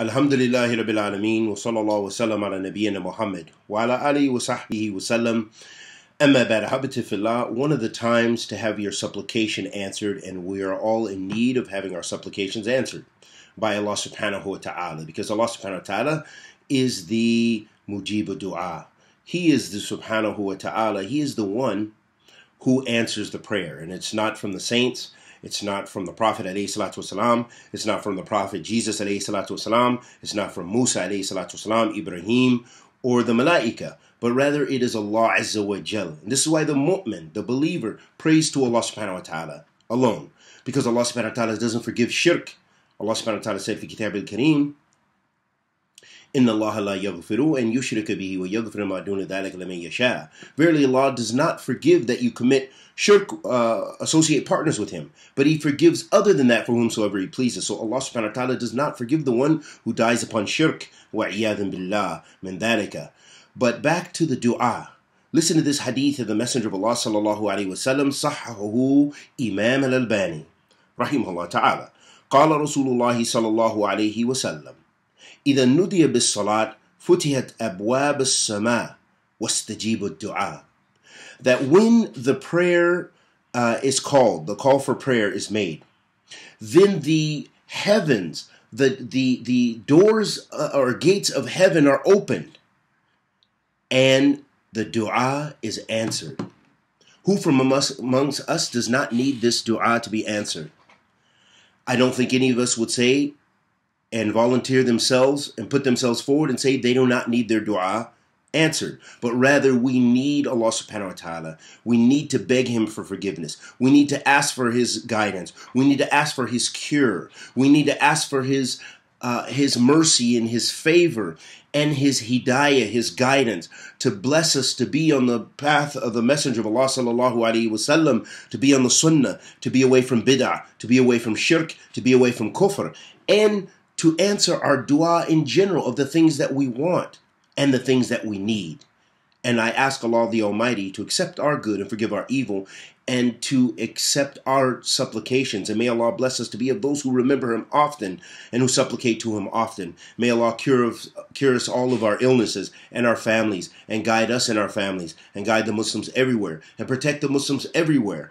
Alhamdulillah Rabbil Alameen wa sallallahu wa sallam ala nabiyyina Muhammad wa ala alihi wa sahbihi wa sallam. Amma ba'd, habbatifillah. One of the times to have your supplication answered, and we are all in need of having our supplications answered by Allah subhanahu wa ta'ala, because Allah subhanahu wa ta'ala is the Mujeeb Du'a. He is the subhanahu wa ta'ala. He is the one who answers the prayer, and it's not from the saints. It's not from the Prophet, alayhi salatu wasalam. It's not from the Prophet Jesus, alayhi salatu wasalam. It's not from Musa, alayhi salatu wasalam, Ibrahim, or the Malaika. But rather it is Allah, Azza wa Jal. And this is why the mu'min, the believer, prays to Allah subhanahu wa ta'ala alone. Because Allah subhanahu wa ta'ala doesn't forgive shirk. Allah subhanahu wa ta'ala said in Kitab al-Kareem, Inna Allah la yaghfiru an yushrika bihi wa yaghfiru ma duna dhalika liman yasha. Verily Allah does not forgive that you commit shirk, associate partners with him, but he forgives other than that for whomsoever he pleases. So Allah subhanahu wa ta'ala does not forgive the one who dies upon shirk. Wa'iyadhan billah min dhalika. But back to the dua. Listen to this hadith of the Messenger of Allah sallallahu alayhi wa sallam, sahhahu Imam al-Albani, rahimahullah ta'ala. Qala Rasulullah sallallahu alayhi wa sallam, إذا نُدِيَ بِالصَّلَاةِ فُتِحَتْ أَبْوَابَ السَّمَاءِ وَاسْتَجِيبُ الدُّعَاءِ. That when the prayer is called, the call for prayer is made, then the heavens, the doors or gates of heaven are opened, and the dua is answered. Who from amongst us does not need this dua to be answered? I don't think any of us would say and volunteer themselves and put themselves forward and say they do not need their dua answered. But rather we need Allah subhanahu wa ta'ala. We need to beg him for forgiveness. We need to ask for his guidance. We need to ask for his cure. We need to ask for his mercy and his favor and his hidayah, his guidance, to bless us to be on the path of the Messenger of Allah sallallahu alayhi wa sallam, to be on the Sunnah, to be away from bid'ah, to be away from shirk, to be away from kufr, and to answer our dua in general of the things that we want and the things that we need. And I ask Allah the Almighty to accept our good and forgive our evil and to accept our supplications. And may Allah bless us to be of those who remember him often and who supplicate to him often. May Allah cure us all of our illnesses and our families, and guide us and our families, and guide the Muslims everywhere, and protect the Muslims everywhere,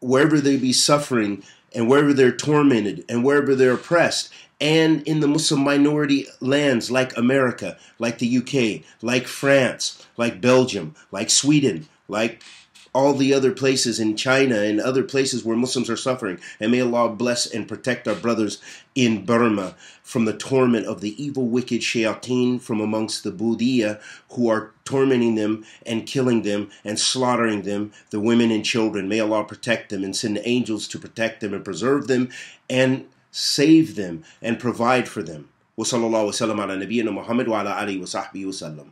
wherever they be suffering and wherever they're tormented and wherever they're oppressed, and in the Muslim minority lands like America, like the UK, like France, like Belgium, like Sweden, like all the other places in China and other places where Muslims are suffering. And may Allah bless and protect our brothers in Burma from the torment of the evil, wicked Shayateen from amongst the Buddhiya, who are tormenting them and killing them and slaughtering them, the women and children. May Allah protect them and send angels to protect them and preserve them and save them and provide for them. Wa sallallahu wa sallam ala nabiyyina Muhammad wa ala alihi wa sahbihi wa sallam.